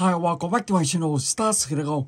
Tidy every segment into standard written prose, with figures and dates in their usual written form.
Hi, welcome back to my channel, Stars Hero.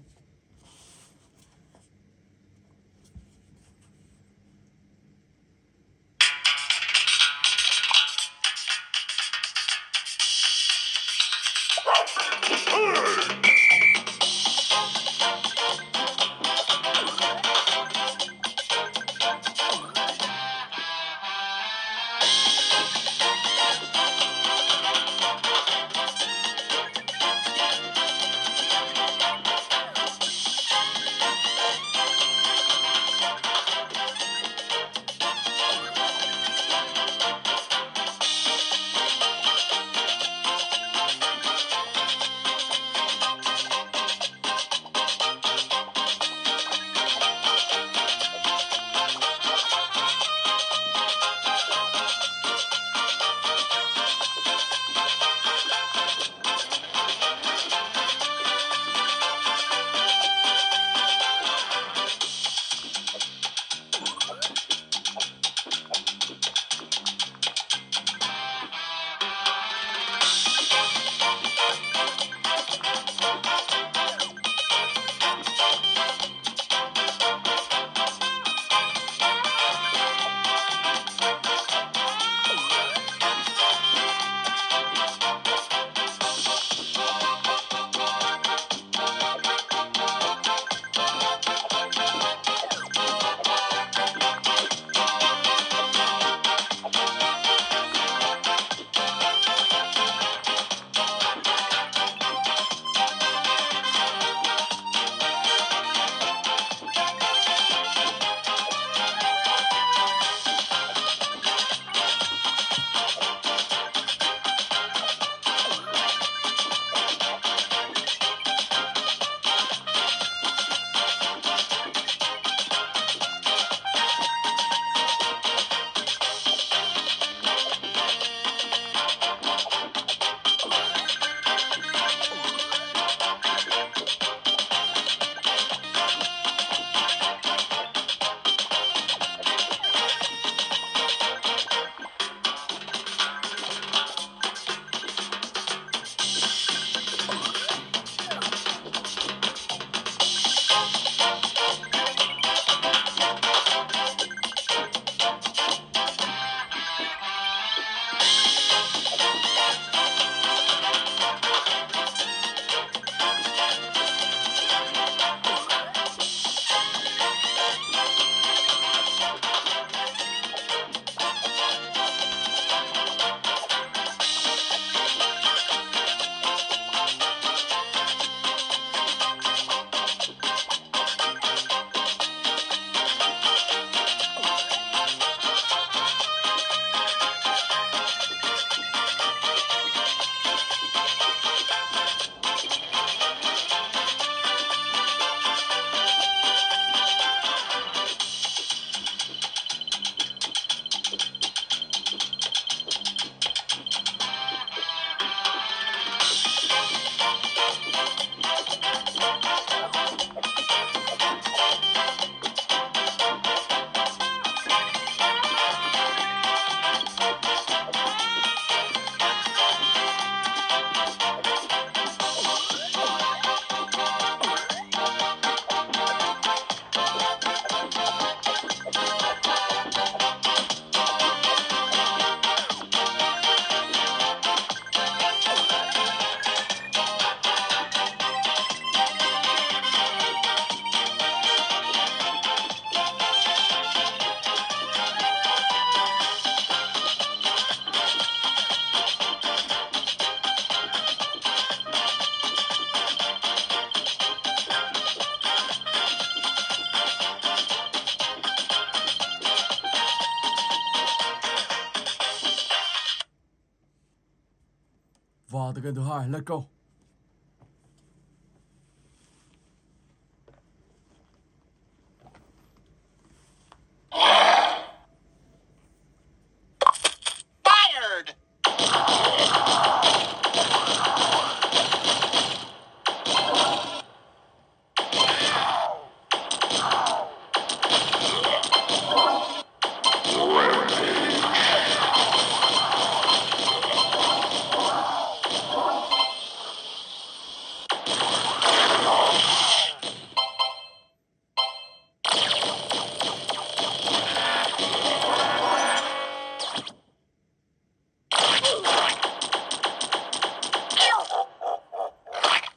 Vào từ kênh thứ hai, let's go.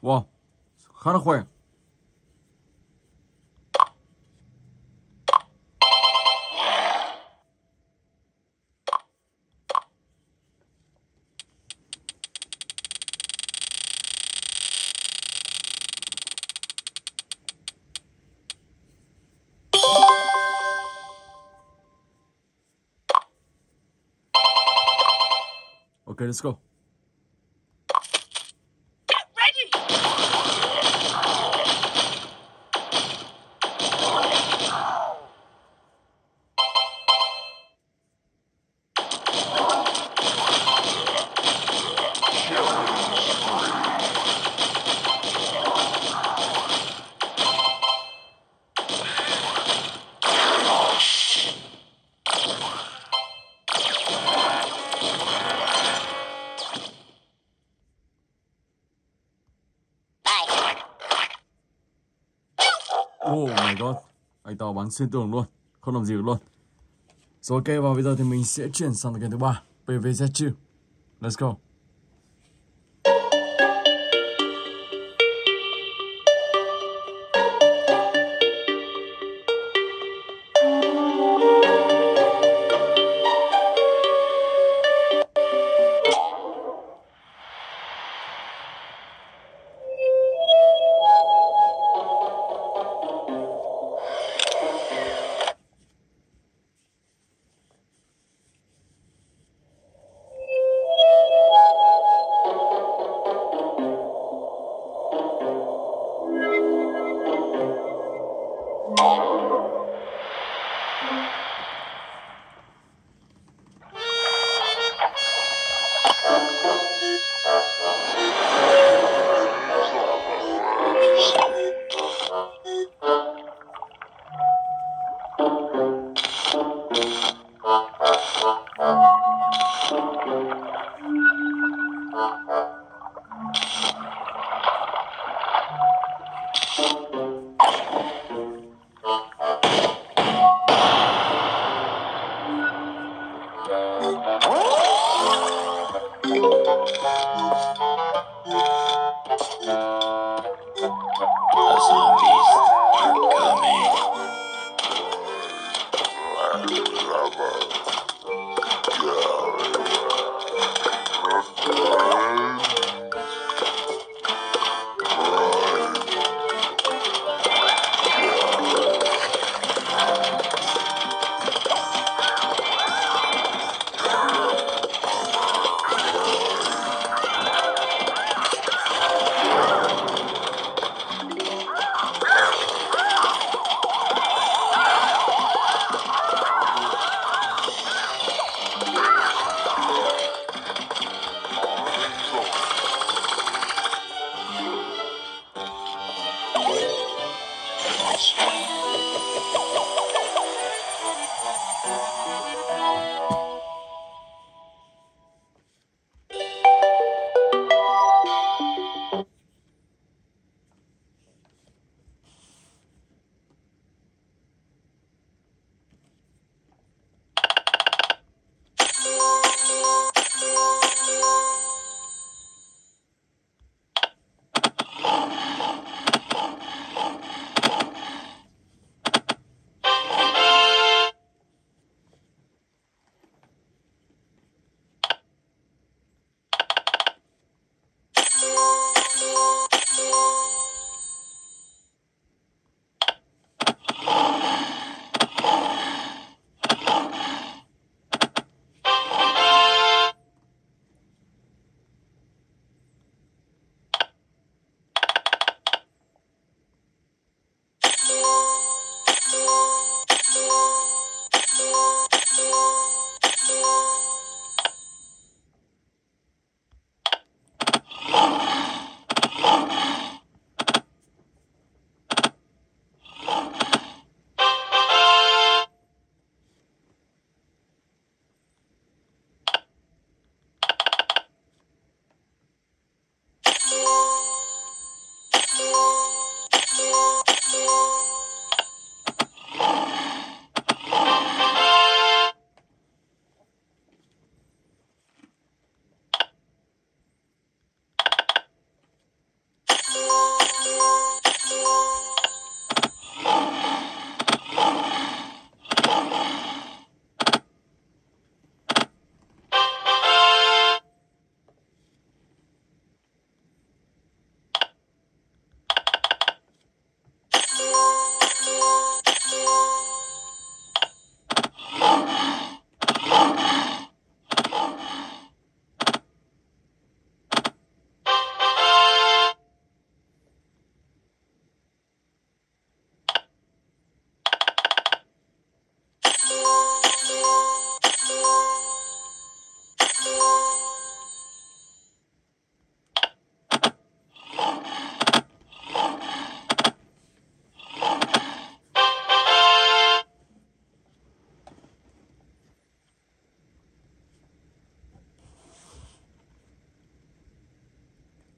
哇，还能会。 Okay, let's go. Get ready. Oh my god, anh ta bắn xuyên tường luôn, không làm gì được luôn. Rồi ok, và bây giờ thì mình sẽ chuyển sang game thứ 3, PvZ 2. Let's go.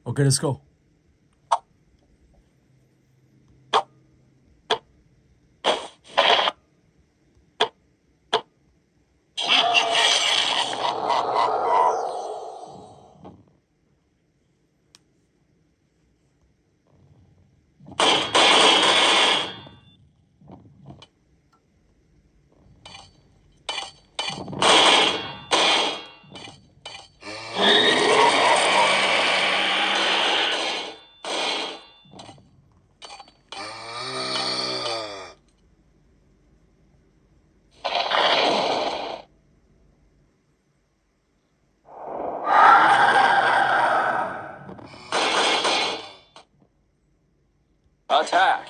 Okay, let's go. Attack!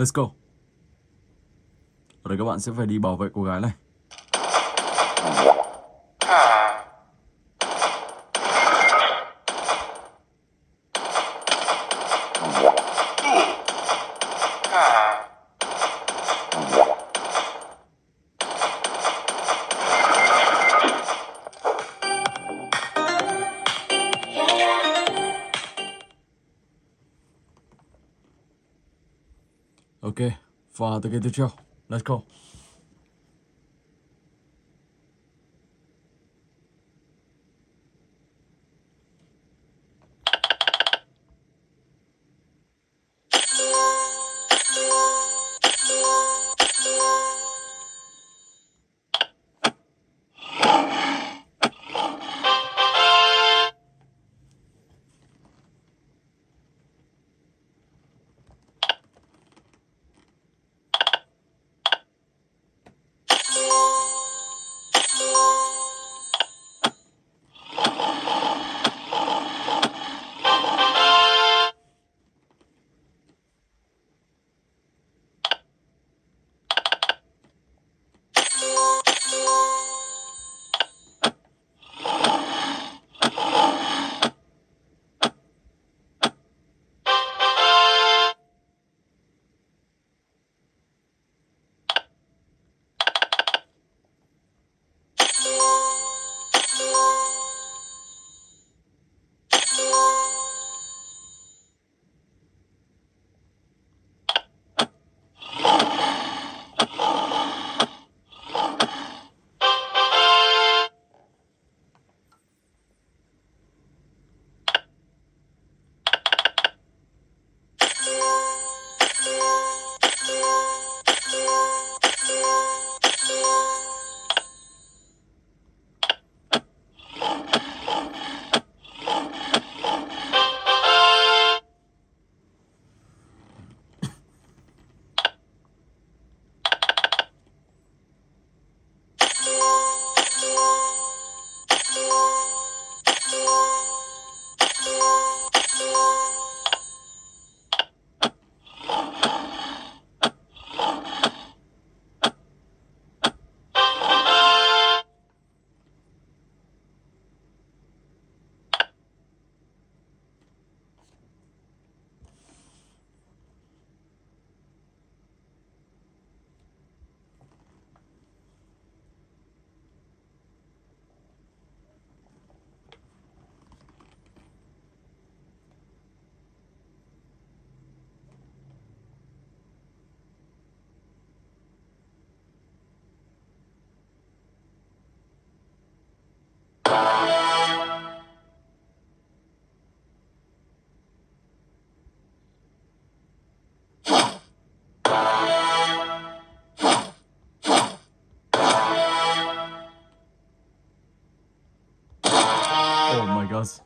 Let's go. Ở đây các bạn sẽ phải đi bảo vệ cô gái này. Ok, và tới cái tiếp theo. Let's go. Us.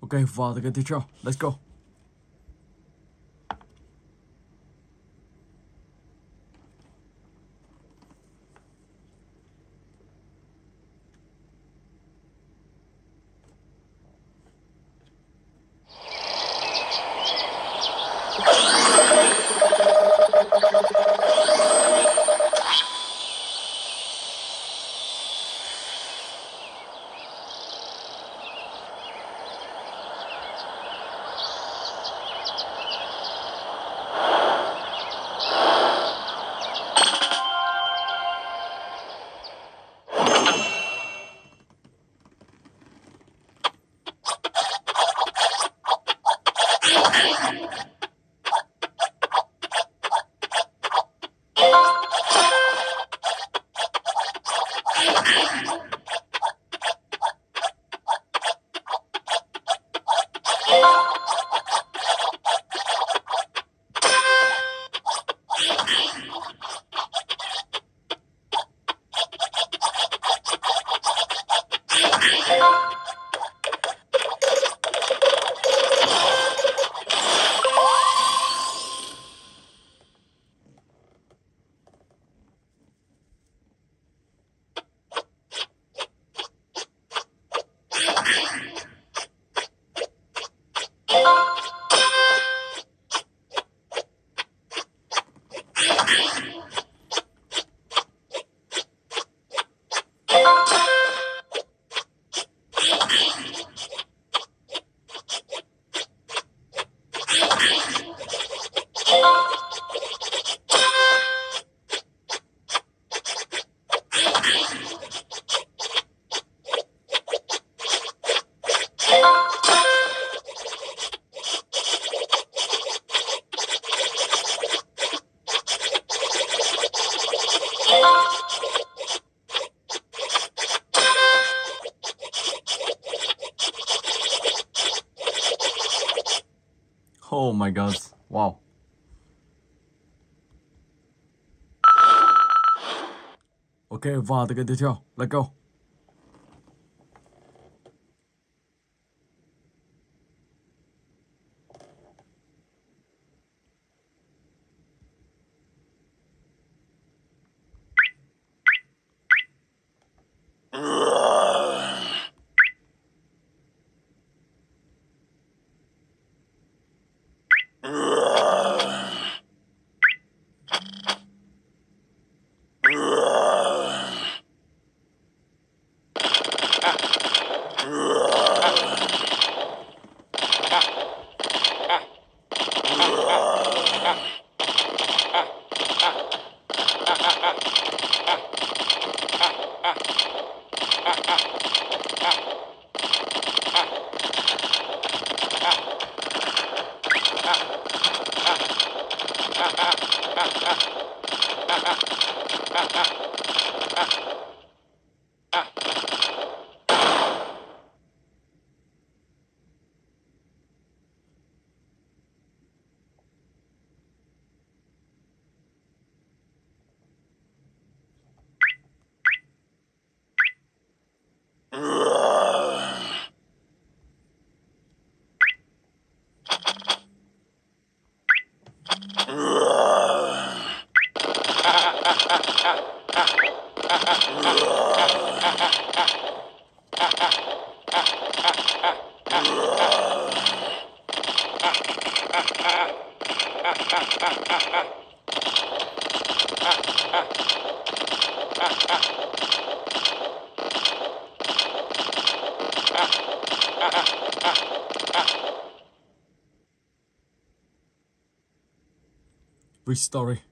Okay, vào cái tiếp theo. Let's go. Oh my god. Wow. Ok, vào từ cái tiếp theo. Let's go. Story.